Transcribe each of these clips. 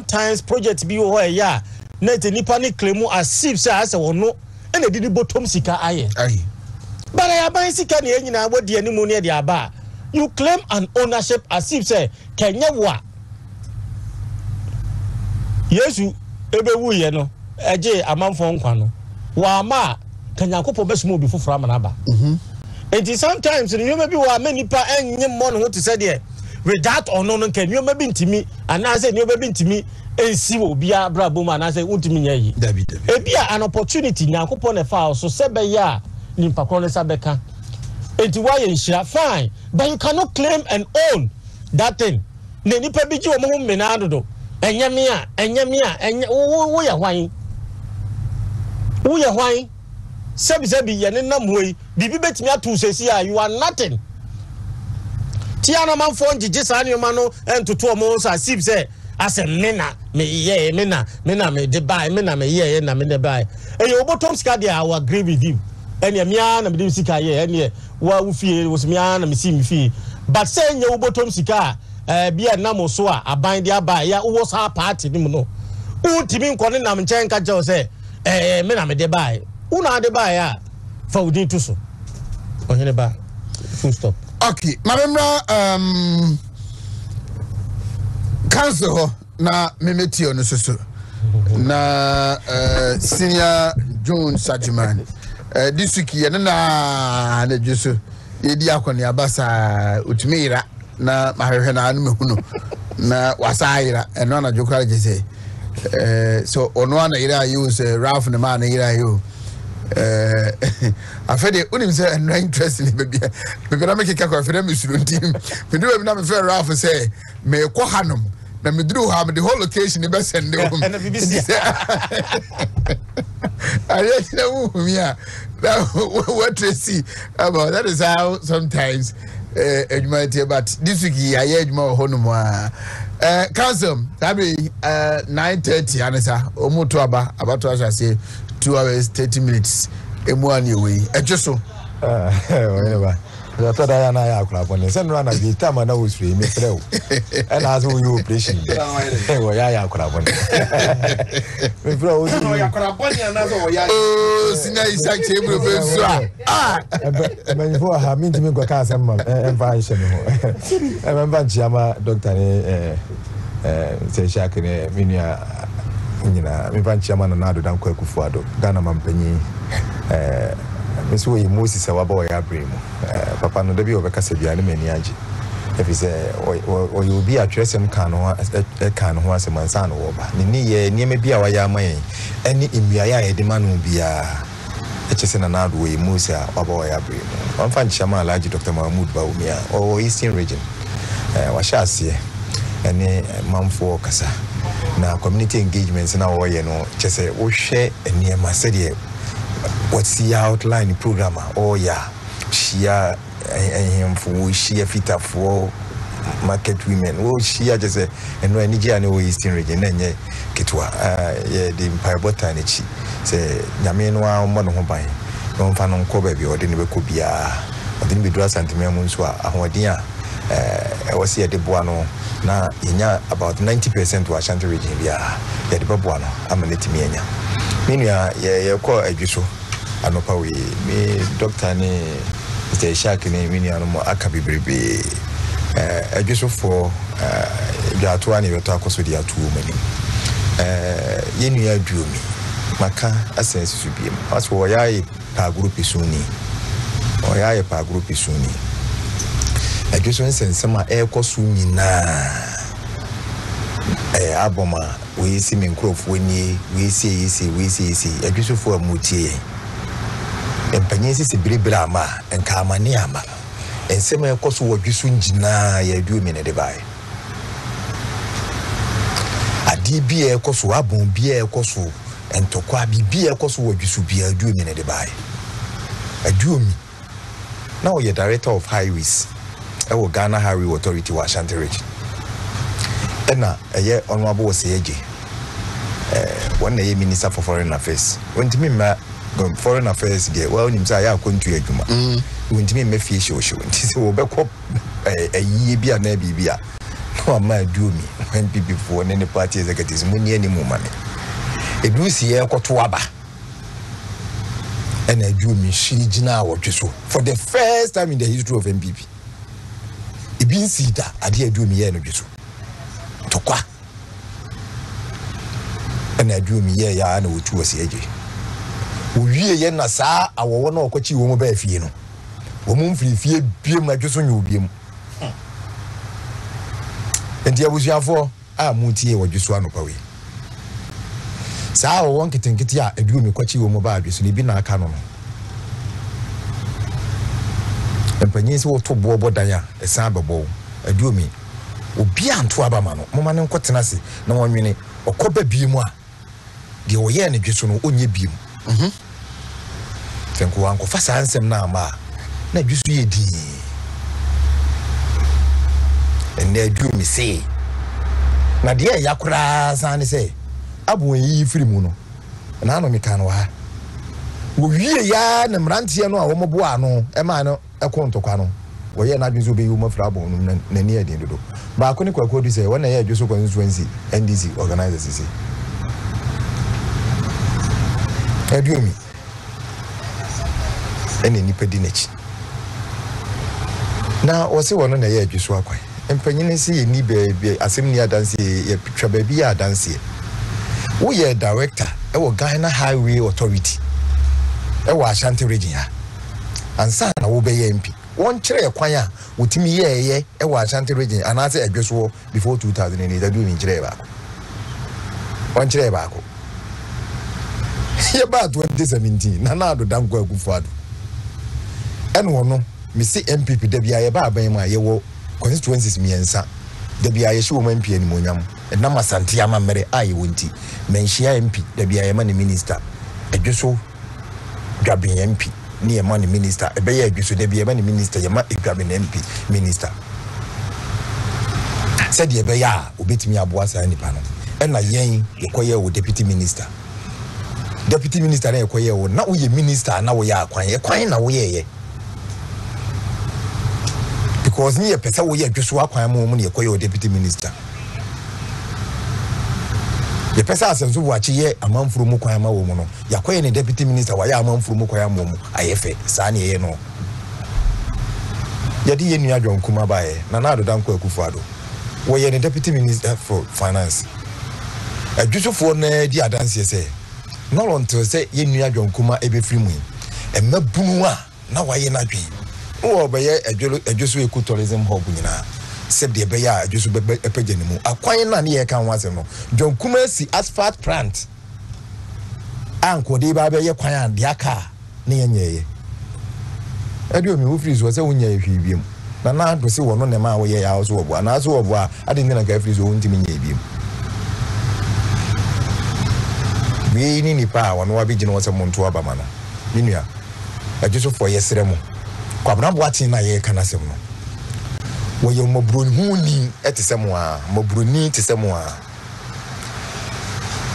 sometimes project bi wo ya na te nipa ne claim as if say as wo no na di bottom sika aye aye bara ya ban sika na nyina wodi animu ne de aba you claim an ownership as if say kenye wo a Yesu ebewu ye no eje amanfo nkwa no wa ma kanyakopo besumo bi fofora manaba it sometimes you may be wa menipa enye mo no to say there with that or no can you maybe intimi and I say you maybe intimi ensi wo bia braboma and I say untimi nya yi david ebia an opportunity nyakopo na fa so sebe ya nimpa kro nsa beka it why you share fine but you cannot claim and own that thing na nipa bi ji wo mo me na adodo enyame a enye wo ya hwan sebi ye ne namoi bibi betimi ato sesi a you are nothing tiana man fo njiji sane ma no entoto mo so asip se asem mena me ye mena me debai mena me ye na me debai e yo botom sika dia I agree with you ene mia na me dem sika ye ene wa wufie wo mia na me si mi fi but say nye wo botom sika bia na mo so a aban dia ba ya wo sa party ni mo no utimi nko ne na me nchen ka je wo se mena me debai una debai ya fa udin tuso onye ba full stop. Okay, Mamma, Council, na Mimetio, no sister, na Senior June Sajiman, District, and na Jesu, Idiakon Abasa, Utmira, na Mahana, na Wasaira, and Nana Jokalajese. So, on one era, use Ralph and the man, era you. I feel the and interest in baby. Because I make a cake of them, you shouldn't team. We do have another fair Ralph say, May Kohanum, then we drew him the whole location the best and the woman. I just know, yeah, what to see about that is how sometimes humanity, but this week I had more honor. Council, that be 9:30, Anessa, Omotuaba, about what I say. 2 hours 30 minutes. Emuaniwe. Ejisu. Whatever. Doctor Diana, I have come. Send run a guitar, man. I will free me play. And as we you operation. Oh, yeah, I have come. Me play. Oh, I have come. And as we you. Oh, senior Isaac, you will be so. Ah. Me for a minute, me go cast some. I'm fine, she no. I'm fine. Chama doctor ne. Say she akine minya. Nina, me ban chairman and Nado Danko Kufuado, Ghana Mampany, Miss Way Moses, our boy Abrim, Papa no debut of a Cassavia Menianji. If he say, or you'll be a dressing can or a can who has a mansan over. Near me be our yamay, any in Biaya, the man will be a chasing an out way Musa or boy Abrim. One fan chairman, large Dr. Mahamudu Bawumia, or Eastern Region. Washasi, any man for Cassa. Now community engagements in our you know just say oh share and near my city what's the outline program oh yeah she are for she a fit up for market women oh she are just a and when Nigeria no Eastern region and yeah Kitwa yeah the empire botany say Yamenwa Mono by no fan on Kobe or didn't be Kobia or didn't be dressed and Mamunswa Ahodia. I was here at the Buano now in about 90% to Ashanti region. We are at the Babuano. I'm a native Mienya. Minya, yeah, call Ejisu. I know Pawi, me, Doctor Ne, Mr. Shakini, Minya, Akabi Bribi, Ejisu for Yatuani, your tacos with your 2 women. Yenia drew me. Maka, a sense to be. As for Yai Pagrupi Suni, or Yai Pagrupi Suni. I just went and some air costume Aboma, we see Mincroft when ye, we see, a beautiful for a mutier. And Penis a bribrama and Carmaniama, and some air costume what you soon deny a domain at the by. A DB air costume, abon beer costume, and Toquabi beer costume what you should be a domain at the by. A domain. Now you're director of highways. Our Ghana Highway Authority was Ashanti Region. And now, a year honorable was Eji. One day, Minister for Foreign Affairs. When to me, Foreign Affairs get well, himself, I couldn't do a juma. When to me, Mephish, she went to say, Oh, back up a year, be a nebby, What my do me when people for any party executives money any more money? If you see a Kotuaba and I do me, she Gina or Chisu for the first time in the history of MPP. If you see that, I did do me and Chisu. Tokwa and I do me, yeah, I know what was the age. We are not our one or Kochi Womobe Fieno. Woman Free Beam like Chisu, you beam. And there was your four, I moved here or just one up away. So I won't get in Kitia and do me what you mobile, just leaving our canon. And Penis will to Bobo Daya, a samba bow, a do me. Obian to Abamano, Moman Cotanassi, no one minute, or copper beam one. The Oyen just on only beam. Thank you, Uncle Fast Ansem now, ma. Now you see it. And they do me say, Nadia Yakura San say, Abu Frimuno, and Anomicanoa. We yarn and Rantiano, Omobuano, Emano, a Contocano, or Yanabis will be human frabo near the end. But I couldn't quote this when I had just open Wednesday, NDC organizers. I do me any nippedinage. Now, also one on the edge, you swap. And pregnancy in Nibe, Assembly Dance, a picture baby dance. We are director, our Ghana Highway Authority, our Ashanti region. And San Obey MP. One chair acquire with me, yeah, our Ashanti region, and I say address war before 2008. I do in Jerebaco. One Jerebaco. Here about 2017, Nana do damn good for. And one, Miss MPP, Debbie, Ababama, you constituencies me and sa the be I show MP and Munyam, and Nama Santiama Mere I won't mention MP, the be I money minister, a Jusso grabbing MP, near money minister, a Bayer Jusso, there be a money minister, Yama grabbing MP minister. Said the Bayer, obeyed me Abuasa and Panel, and I yang Yokoya with deputy minister. Deputy minister and Yokoya, not with your minister, now we are quite away. Because near Pesa, we are just walking money, a coy deputy minister. The Pesas and Zuachi, a month from Mukayama woman, Yakoy and deputy minister, why a month from Mukayamo, IFA, Sani, no. Yadi and Yadron Kumabae, Nanado Danko Kufado, were a deputy minister for finance. A Jusu for Nadia Dancy say, no one to say Yadron Kuma every free win, and Mabunua, now I am not dream. Oh, by a just a good tourism hub, said the Bayer, just a pejanimo. A quiet nanny can once and no. John Kumasi asphalt plant. Uncle de Bayer Quayan, Yaka, Nianye. I do me, Freeze was only a few. Nana was the one on the man way I was over, and I saw over. I didn't like Freeze own to me. We need power, and Wabijin was a Montuaba manner. Linear. I just for yesterday. Kwabna bwati na ye kana sem no wo ye mobroni etisemu a mobroni tisemu a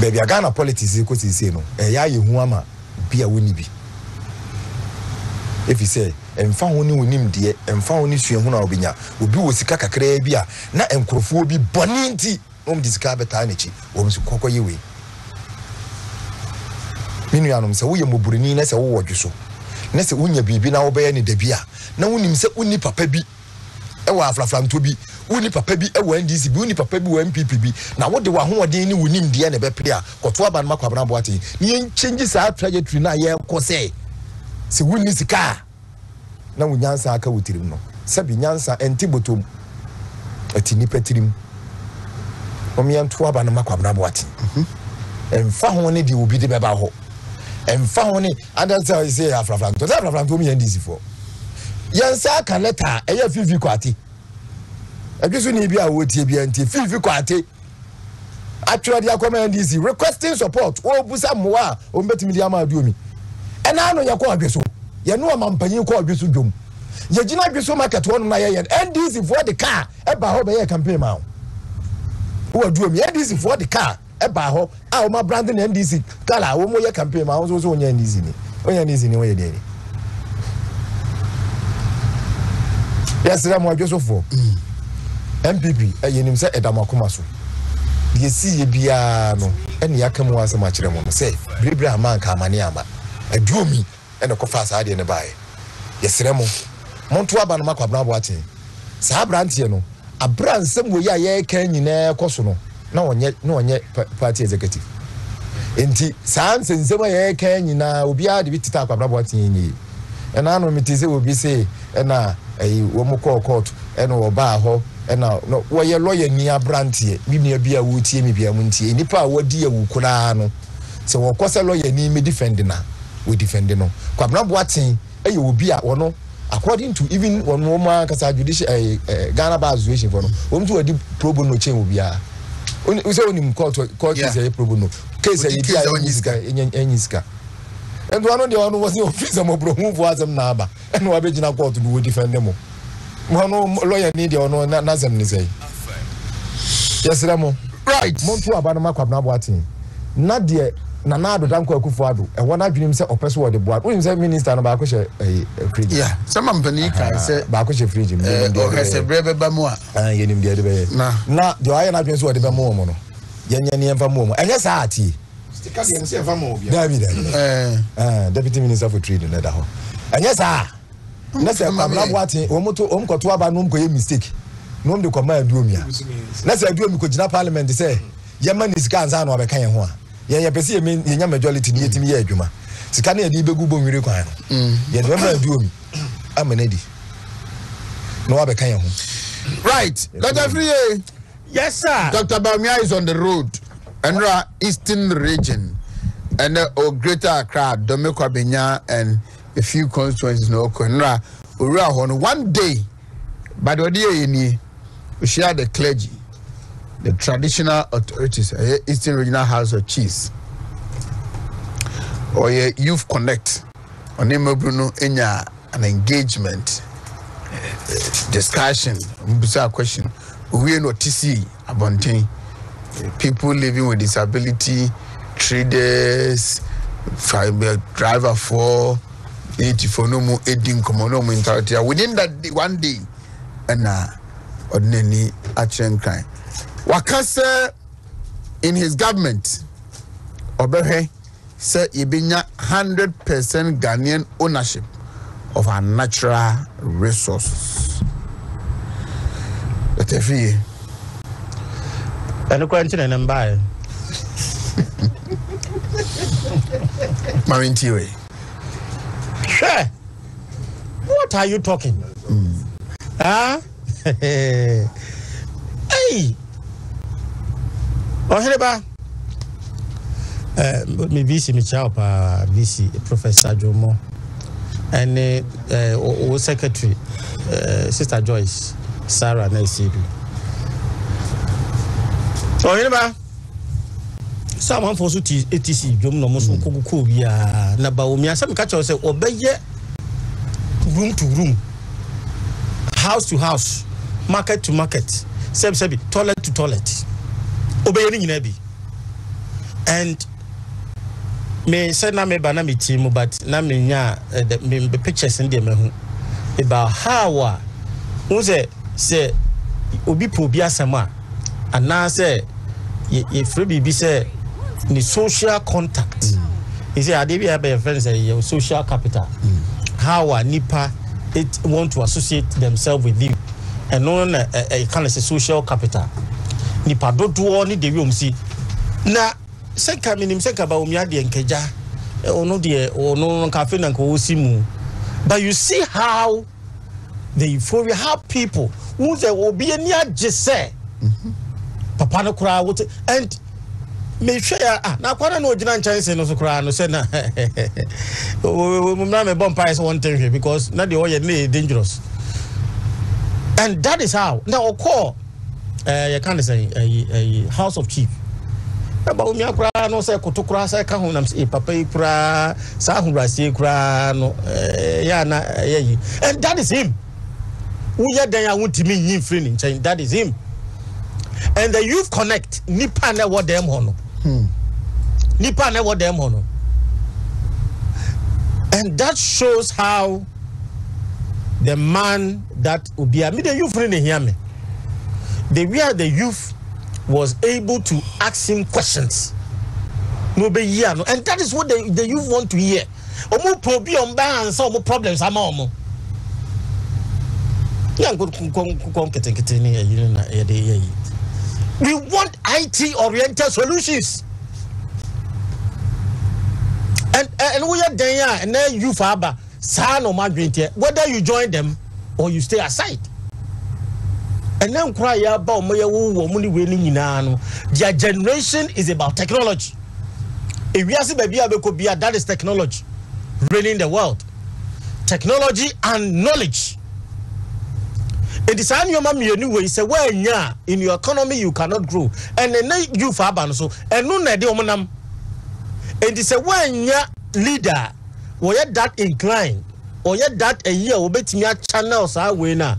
baby Ghana politics ko sisi no e ya ye hu ama bia woni bi if he say emfa woni wonim de emfa woni sue hu na obinya obi wo sika kakra bi a na enkrofo bi boni nti om disika beta na chi om su kokko yewe minu yanom se wo ye mobroni na se wo wodweso nese unya bibi na obeye ni debia na unim se uni papa bi e wa aflaflam to bi uni papa bi e wa NDC bi uni papa bi wa MPP bi na wo de wa hoden ni unim de na be pria koto aba na makwabra boate ni en change sa trajectory na ye ko se uni sika na unyansa aka wotirim no se bi nyansa entibotom atini petirim omyan to aba na makwabra boate emfa ho ne de obi de beba ho. And found it, and that's how I say Afrafan to Afrafan to me and easy for. Yansa can let her a few quati. I just need a wood TBNT, few quati. Actually, I command easy, requesting support, or Busa Moa, or Betimidiama Dumi. And I know your quadruso. You know a mampa, you call Busu Dum. You do not be so much at one of my head, and easy for the car, a Bahobe campaign now. Who are doing this for the car? Ebaho, ah, my branding NDC. Kala, we moye campaign. My house also onye NDC ni. Onye NDC ni onye deni. Yes, that my just so for. MPP yenim se edamakoma so de si ye bia no ene yakam wa asem akere mo se brebra man ka amane ama aduomi ene kofa sa de ne bae yesere mo monto aba no makwabra bo atin sa brantie no abransem wo ya ye kan nyina ekoso no na onye party executive enti sa nsensem ye kan nyina obi a de bitita akwabra bo atin ni ena anu mitize obi se ena wo mu call court ena oba ho ena no wo ye lawyer ni abrantie bibia bia wo tie mi bia mu ntie nipa wo di ya wo kura no se wo kwose lawyer ni me defend na we defend no kwabra bo atin e ye obi a wo no according to even one woman kasa judicial Ghana bar association for no wo mtu adi pro bono chain obi a we say oni court is a pro bono case e dia enyiska and one of the one was the officer mobro who was them naba and we be gina court do defend them no lawyer need the one na zam ni say yes ramo right montu abana makwabna boatin na de na na do danko akufo ado e won adwenem say opeso wo de boat we say minister na ba ko she fridge yeah some company kai say ba ko she fridge me don dey say brebe ba mu a yenim de be na de aye na adwen so wo de ba mu mo no yenyane emfa mu mo enye sa ati sticker dem say emfa mu obia David deputy minister for trade na da ho enye sa na say kwabla boatin wo moto om koto aba no mko ye mistake no mde ko ma aduomi a na say aduomi ko gina parliament say ye man is kan sa na obe kan ye ho a ye pese ye nya majority ni yetimi ye adwuma sika na ye di begu bo nwire kwan ye de ma du omi amenadi no wa be kan ye ho right Dr. Afriyie yes sir Dr. Bawumia is on the road and eastern region and greater Accra Domeko Abenya and a few constituencies no ko nra ori ahon one day by the day ni we share the clergy the traditional authorities, Eastern Regional House of Chiefs, or Youth Connect, on Bruno Enya, an engagement, discussion, bizarre question. We are not TC abonting people living with disability, traders, driver for, aiding communal mentality. Within that one day, and ordinary action crime. Wakasa in his government, Obehe said he been 100% Ghanaian ownership of our natural resources. That's free. And the question and buy. Marintiwe. Sure. What are you talking? Ah. Hey. Oh, hello, me VC, me child, VC, Professor Jomo, and Secretary, Sister Joyce, Sarah, Nancy. Oh, hello, someone for ATC, Jomo, no most Kokobia, Nabaumia, some catcher say, obey room to room, house to house, market to market, sebi, toilet to toilet. And me said na me bana me team but na me nya the pictures in them about how was it say obi probi asema and now say you free be say the social contact he say ade bi be friends say your social capital how are nipa it want to associate themselves with you and on a kind of social capital ni padodo ni dewi omsi na senka minim senka Bawumia de enkeja ono de ono cafe na ko osimu but you see how the for how people who they will be near jese papa no kura what and me share na kwana no ogina chance no so kura no say na we na me bomb price one thing because na the oil is dangerous and that is how now occur you can't say a house of chief. Bawumia kura no say koto kura say ka honam say papa kura sa honrasi kura no ya na ye and that is him. Who ya dan ya wontimi yin free ni chain that is him. And the youth connect nipa na what them hono. Nipa na what them hono. And that shows how the man that Obia me the youth free ni hear me. where the youth was able to ask him questions. And that is what the youth want to hear. Problems. We want IT-oriented solutions. And we are there, and then you father, son or madrintia, whether you join them or you stay aside. And then cry about my woman winning in Anno. Their generation is about technology. If we are see baby, that is technology running the world. Technology and knowledge. It is an your mom you knew say well yeah in your economy you cannot grow. And then you father so and no de omanam. And it's a one leader or yet that inclined or yet that a year will be channels are winner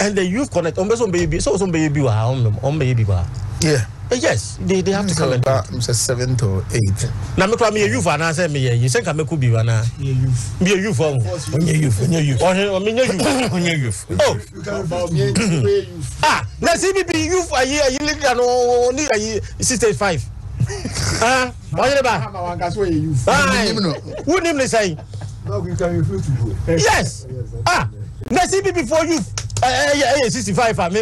and the youth connect on some baby so some baby on baby bar. Yeah. Yes, they have to come and Mr. 7 to 8. Now me call me a youth and I say me you think I make could be one youth. Be a youth on your youth. On your youth. Oh, you can about me youth. Ah, now see me be youth a year only 65. Ah, why you back? Who name say? Yes. Ah, let's see before you. 65.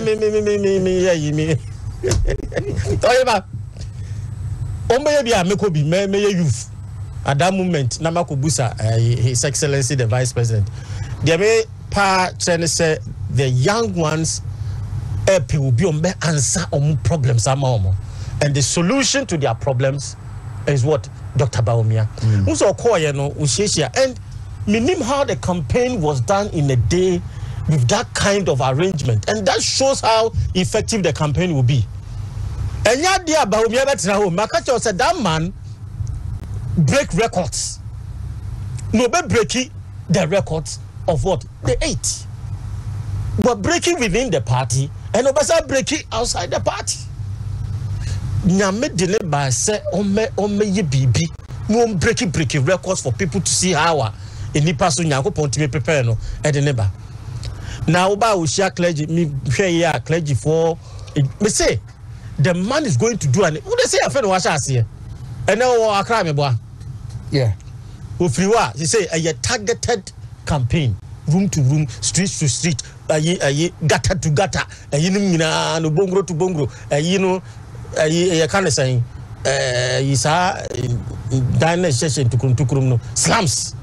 Me. Youth. At that moment, Namakubusa, His Excellency the Vice President, the young ones, will be on answer on problems. And the solution to their problems is what Dr. Bawumia. And minim how the campaign was done in a day with that kind of arrangement, and that shows how effective the campaign will be. And yeah, dear Bawumia, Makacho said that man break records. No, but breaking the records of what the 8. We're breaking within the party, and Obasa breaking outside the party. Nyame dele ba se ome ye bibi no breaking records for people to see how any person Yakopon to be prepared no at the neighbor. Now about share clergy me share clergy for me say the man is going to do an what they say a friend was here. And now I cry me boy. Yeah. If you are, you say a targeted campaign, room to room, street to street, gutter to gutter, no bongro to bongro, you can't say you saw dining session to come no slums,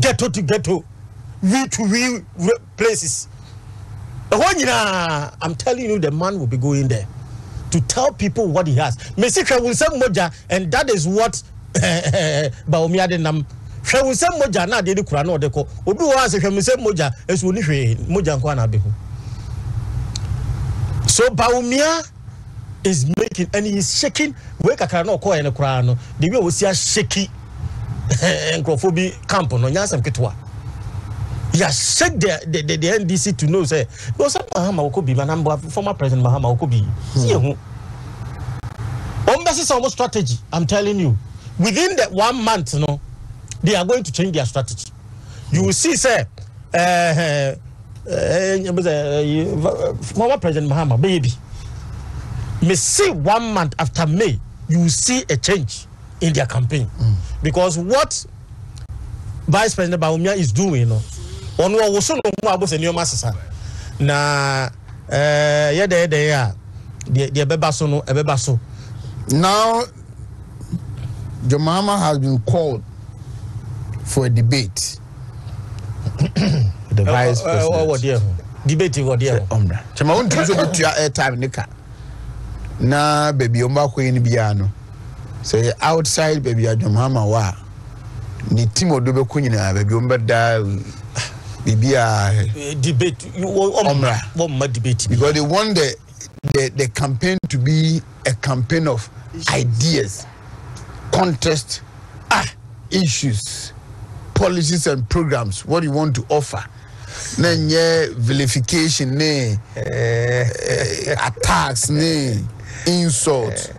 ghetto to ghetto, real to real places. I'm telling you, the man will be going there to tell people what he has. Mesika will say moja, and that is what Bawumia de nam. She will say moja na de kurano de ko. Obi wa se she will say moja es woni hwe moja kwa na be ho. So Bawumia is making and he's shaking. We kakara no ko ene kura no. The way we see a shaky encrophobia camp no nyansam ketwa. He has shake the NDC to know say no say Mahama ko bi man former president Mahama ko bi. See ho. This is almost strategy. I'm telling you. Within that 1 month no they are going to change their strategy. You will see say former president Mahama baby. May see 1 month after May, you see a change in their campaign. Because what Vice President Bawumia is doing, you know, on what was so about a new master. Now, yeah, they are the Bebaso, a Bebaso. Now, Mahama has been called for a debate. The Vice President. Debating what, dear? Chama won't use your airtime, Nika. Na baby Omako in Biano. Say outside baby Adamama wa. Ni timo dobe kunyina baby Ombada Bibia debate you Omra debate. Because they want the campaign to be a campaign of ideas, contest, issues, policies and programs, what you want to offer. Nenye vilification ne attacks ne insults.